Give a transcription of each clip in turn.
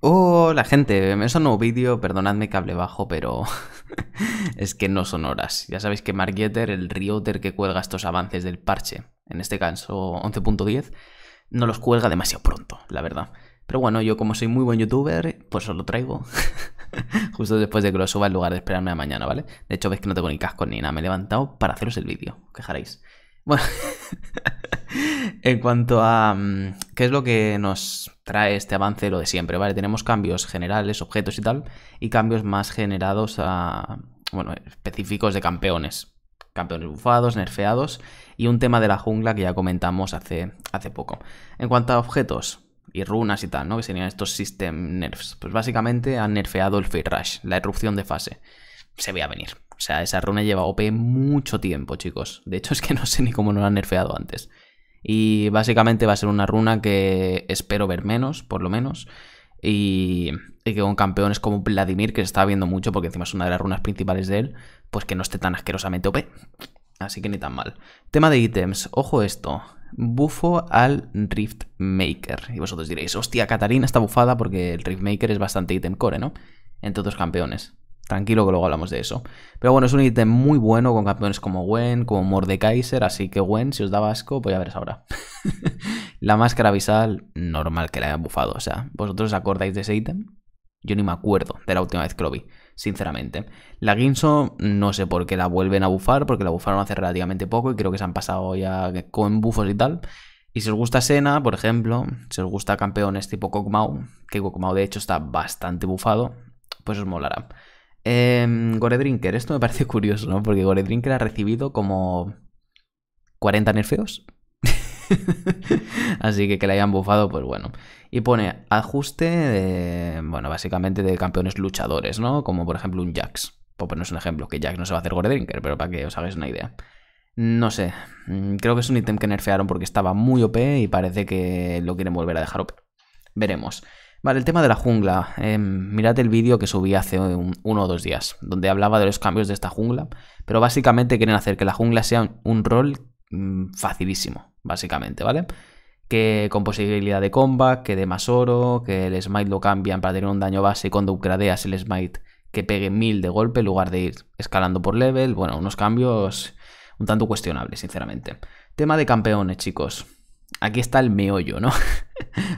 Hola gente, es un nuevo vídeo, perdonadme que hable bajo, pero es que no son horas. Ya sabéis que Mark Yetter, el router que cuelga estos avances del parche, en este caso 11.10, no los cuelga demasiado pronto, la verdad. Pero bueno, yo como soy muy buen youtuber, pues os lo traigo justo después de que lo suba en lugar de esperarme a mañana, ¿vale? De hecho, veis que no tengo ni casco ni nada, me he levantado para haceros el vídeo, quejaréis. Bueno, en cuanto a qué es lo que nos trae este avance, lo de siempre, ¿vale? Tenemos cambios generales, objetos y tal, y cambios más generados a, bueno, específicos de campeones. Campeones bufados, nerfeados y un tema de la jungla que ya comentamos hace poco. En cuanto a objetos y runas y tal, ¿no? Que serían estos system nerfs. Pues básicamente han nerfeado el Fear Rush, la erupción de fase. Se ve a venir. O sea, esa runa lleva OP mucho tiempo, chicos. De hecho, es que no sé ni cómo no la han nerfeado antes. Y básicamente va a ser una runa que espero ver menos, por lo menos. Y que con campeones como Vladimir, que se está viendo mucho porque encima es una de las runas principales de él, pues que no esté tan asquerosamente OP. Así que ni tan mal. Tema de ítems. Ojo esto. Bufo al Riftmaker. Y vosotros diréis, hostia, Katarina está bufada porque el Riftmaker es bastante ítem core, ¿no? En todos los campeones. Tranquilo que luego hablamos de eso. Pero bueno, es un ítem muy bueno con campeones como Gwen, como Mordekaiser, así que Gwen, si os daba asco, pues ya veréis ahora. La máscara visal, normal que la hayan bufado. O sea, ¿vosotros os acordáis de ese ítem? Yo ni me acuerdo de la última vez que lo vi, sinceramente. La Guinsoo, no sé por qué la vuelven a bufar, porque la bufaron hace relativamente poco y creo que se han pasado ya con bufos y tal. Y si os gusta Senna, por ejemplo, si os gusta campeones tipo Kokmao, que Kokmao de hecho está bastante bufado, pues os molará. Gore Drinker, esto me parece curioso, ¿no? Porque Gore Drinker ha recibido como 40 nerfeos. Así que la hayan bufado, pues bueno. Y pone ajuste de, bueno, básicamente de campeones luchadores, ¿no? Como por ejemplo un Jax. Por poneros un ejemplo, que Jax no se va a hacer Gore Drinker, pero para que os hagáis una idea. No sé, creo que es un ítem que nerfearon porque estaba muy OP y parece que lo quieren volver a dejar OP. Veremos. Vale, el tema de la jungla. Mirad el vídeo que subí hace uno o dos días, donde hablaba de los cambios de esta jungla, pero básicamente quieren hacer que la jungla sea un rol facilísimo, básicamente, ¿vale? Que con posibilidad de combat, que dé más oro, que el smite lo cambian para tener un daño base y cuando upgradeas el smite que pegue 1000 de golpe en lugar de ir escalando por level. Bueno, unos cambios un tanto cuestionables, sinceramente. Tema de campeones, chicos. Aquí está el meollo, ¿no?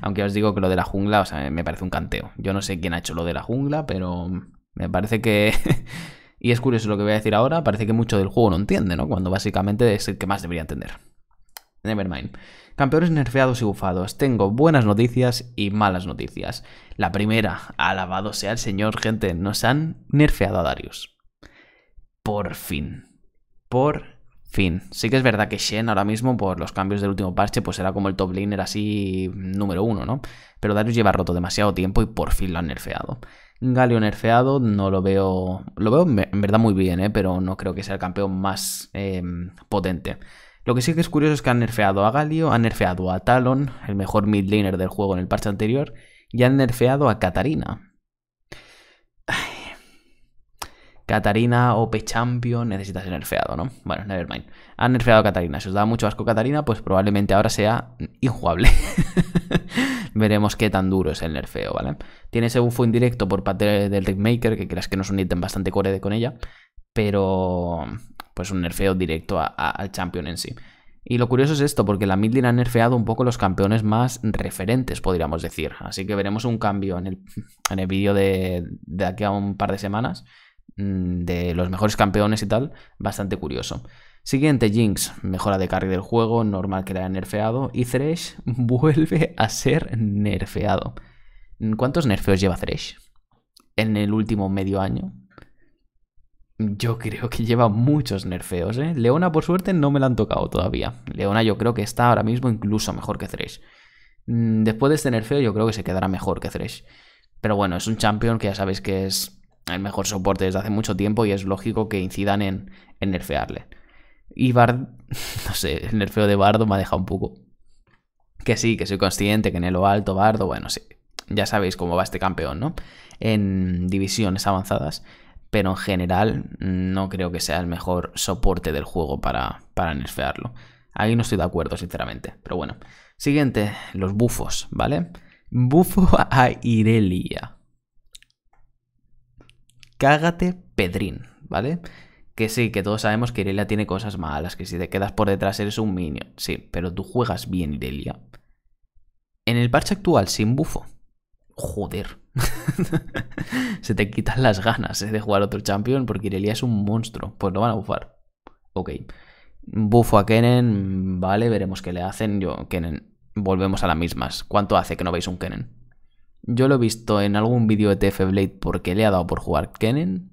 Aunque os digo que lo de la jungla, o sea, me parece un canteo. Yo no sé quién ha hecho lo de la jungla, pero me parece que... y es curioso lo que voy a decir ahora, parece que mucho del juego no entiende, ¿no? Cuando básicamente es el que más debería entender. Nevermind. Campeones nerfeados y bufados. Tengo buenas noticias y malas noticias. La primera, alabado sea el señor, gente, nos han nerfeado a Darius. Por fin. Por fin. Sí que es verdad que Shen ahora mismo, por los cambios del último parche, pues era como el top laner así número uno, ¿no? Pero Darius lleva roto demasiado tiempo y por fin lo han nerfeado. Galio nerfeado, no lo veo... Lo veo en verdad muy bien, ¿eh? Pero no creo que sea el campeón más potente. Lo que sí que es curioso es que han nerfeado a Galio, han nerfeado a Talon, el mejor mid laner del juego en el parche anterior, y han nerfeado a Katarina. Katarina, OP Champion, necesita ser nerfeado, ¿no? Bueno, nevermind. Han nerfeado a Katarina. Si os da mucho asco Katarina, pues probablemente ahora sea injugable. Veremos qué tan duro es el nerfeo, ¿vale? Tiene ese bufo indirecto por parte del Riftmaker, que creas que no es un ítem bastante core con ella, pero pues un nerfeo directo al Champion en sí. Y lo curioso es esto, porque la midlane ha nerfeado un poco los campeones más referentes, podríamos decir. Así que veremos un cambio en el vídeo de aquí a un par de semanas, de los mejores campeones y tal, bastante curioso. Siguiente, Jinx, mejora de carry del juego, normal que la hayan nerfeado, y Thresh vuelve a ser nerfeado. ¿Cuántos nerfeos lleva Thresh en el último medio año? Yo creo que lleva muchos nerfeos, ¿eh? Leona, por suerte, no me la han tocado todavía. Leona yo creo que está ahora mismo incluso mejor que Thresh. Después de este nerfeo yo creo que se quedará mejor que Thresh. Pero bueno, es un champion que ya sabéis que es el mejor soporte desde hace mucho tiempo y es lógico que incidan en nerfearle. Y Bardo, no sé, el nerfeo de Bardo me ha dejado un poco. Que sí, que soy consciente que en elo alto Bardo, bueno, sí, ya sabéis cómo va este campeón, ¿no? En divisiones avanzadas, pero en general no creo que sea el mejor soporte del juego para nerfearlo. Ahí no estoy de acuerdo, sinceramente, pero bueno. Siguiente, los bufos, ¿vale? Bufo a Irelia. Cágate, Pedrín, ¿vale? Que sí, que todos sabemos que Irelia tiene cosas malas, que si te quedas por detrás eres un minion. Sí, pero tú juegas bien, Irelia. En el parche actual, sin bufo, joder, se te quitan las ganas de jugar otro champion porque Irelia es un monstruo. Pues lo van a bufar. Ok. Bufo a Kennen, vale, veremos qué le hacen. Yo, Kennen, volvemos a las mismas. ¿Cuánto hace que no veis un Kennen? Yo lo he visto en algún vídeo de TF Blade porque le ha dado por jugar Kennen.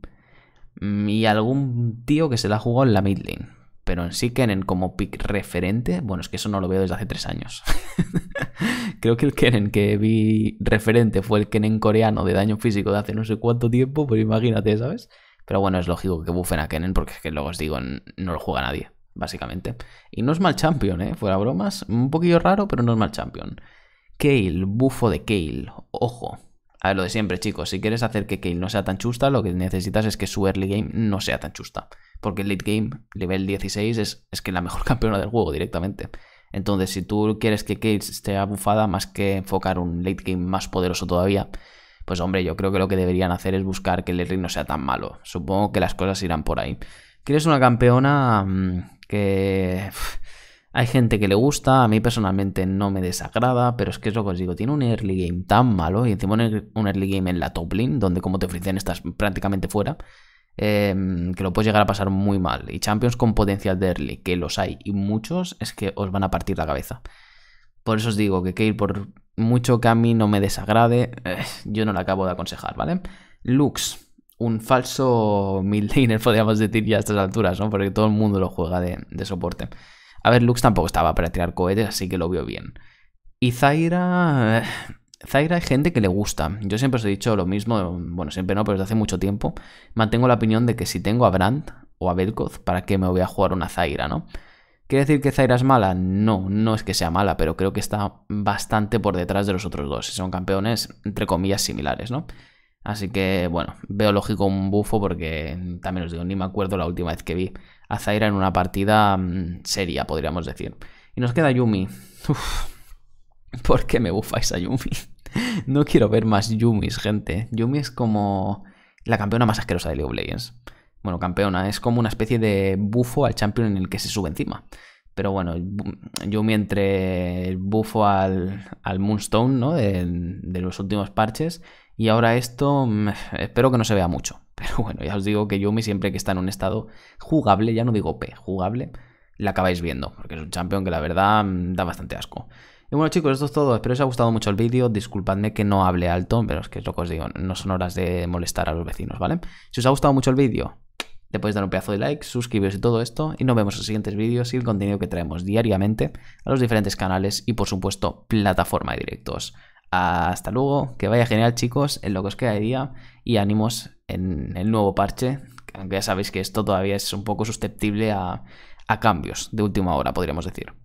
Y algún tío que se la ha jugado en la mid lane. Pero en sí Kennen como pick referente, bueno, es que eso no lo veo desde hace 3 años. Creo que el Kennen que vi referente fue el Kennen coreano de daño físico de hace no sé cuánto tiempo, pero imagínate, ¿sabes? Pero bueno, es lógico que buffen a Kennen porque es que luego os digo, no lo juega nadie, básicamente. Y no es mal champion, ¿eh? Fuera bromas, un poquillo raro, pero no es mal champion. Kayle, bufo de Kayle, ojo. A ver, lo de siempre, chicos, si quieres hacer que Kayle no sea tan chusta, lo que necesitas es que su early game no sea tan chusta. Porque el late game, nivel 16, es que la mejor campeona del juego directamente. Entonces, si tú quieres que Kayle esté bufada, más que enfocar un late game más poderoso todavía, pues hombre, yo creo que lo que deberían hacer es buscar que el early no sea tan malo. Supongo que las cosas irán por ahí. ¿Quieres una campeona que... hay gente que le gusta, a mí personalmente no me desagrada, pero es que es lo que os digo, tiene un early game tan malo, y encima un early game en la top lane, donde como te ofrecen estás prácticamente fuera, que lo puedes llegar a pasar muy mal. Y champions con potencial de early, que los hay, y muchos, es que os van a partir la cabeza. Por eso os digo que Kayle, por mucho que a mí no me desagrade, yo no la acabo de aconsejar, ¿vale? Lux, un falso midlaner, podríamos decir ya a estas alturas, ¿no? Porque todo el mundo lo juega de soporte. A ver, Lux tampoco estaba para tirar cohetes, así que lo vio bien. Y Zaira... Zaira hay gente que le gusta. Yo siempre os he dicho lo mismo, bueno, siempre no, pero desde hace mucho tiempo. Mantengo la opinión de que si tengo a Brand o a Vel'Koz, ¿para qué me voy a jugar una Zaira, no? ¿Quiere decir que Zaira es mala? No, no es que sea mala, pero creo que está bastante por detrás de los otros dos. Son campeones, entre comillas, similares, ¿no? Así que, bueno, veo lógico un bufo porque, también os digo, ni me acuerdo la última vez que vi a Zaira en una partida seria, podríamos decir. Y nos queda Yuumi. Uf, ¿por qué me bufáis a Yuumi? No quiero ver más Yuumis, gente. Yuumi es como la campeona más asquerosa de League of Legends. Bueno, campeona, es como una especie de bufo al champion en el que se sube encima. Pero bueno, Yuumi entre el bufo al Moonstone, ¿no? De los últimos parches... Y ahora esto, espero que no se vea mucho. Pero bueno, ya os digo que Yuumi siempre que está en un estado jugable, ya no digo P, jugable, la acabáis viendo. Porque es un champion que la verdad da bastante asco. Y bueno chicos, esto es todo. Espero que os haya gustado mucho el vídeo. Disculpadme que no hable alto, pero es que es lo que os digo, no son horas de molestar a los vecinos, ¿vale? Si os ha gustado mucho el vídeo, le podéis dar un pedazo de like, suscribiros y todo esto. Y nos vemos en los siguientes vídeos y el contenido que traemos diariamente a los diferentes canales y por supuesto plataforma de directos. Hasta luego, que vaya genial chicos en lo que os queda de día y ánimos en el nuevo parche, aunque ya sabéis que esto todavía es un poco susceptible a cambios de última hora, podríamos decir.